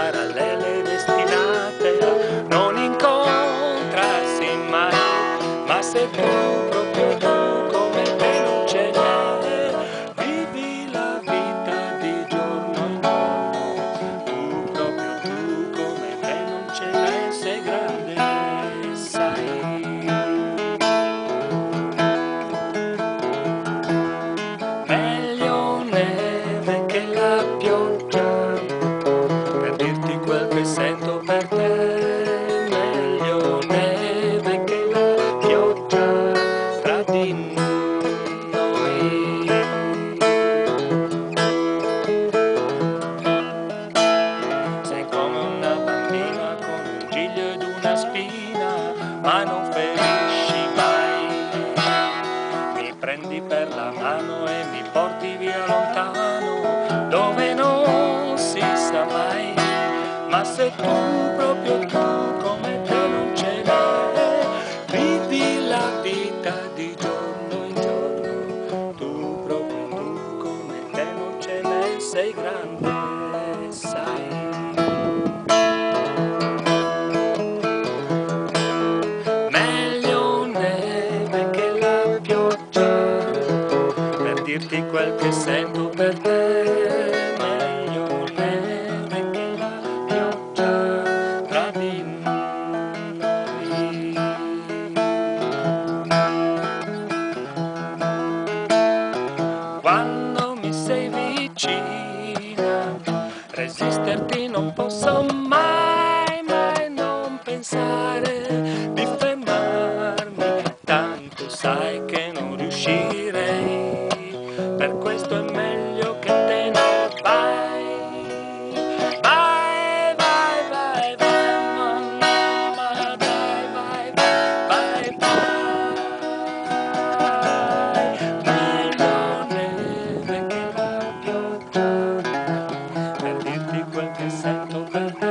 parallele destinate a non incontrarsi mai, ma se tu, proprio tu, come te non c'è niente, vivi la vita di giorno in giorno, tu, proprio tu, come te non c'è niente, sei grande, sai. Meglio neve che la pioggia, per dirti quel che sento per te. Meglio neve che la pioggia tra di noi. Sei come una bambina con un giglio ed una spina, ma non ferisci mai. Mi prendi per la mano e mi porti via lontano, dove non si sa mai, ma se tu, proprio tu, come te non ce n'è, vivi la vita di giorno in giorno, tu, proprio tu, come te non ce n'è, sei grande, sai. Meglio neve che la pioggia, dirti quel che sento per te, meglio neve che la pioggia tra di noi. Quando mi sei vicina, resisterti non posso mai, mai, non pensare di fermarmi, tanto sai che non riuscirei. Per questo è meglio che te ne vai, vai, vai, vai, vai, mamma, dai, vai, vai, vai, vai. Meglio neve che la pioggia, per dirti quel che sento per te.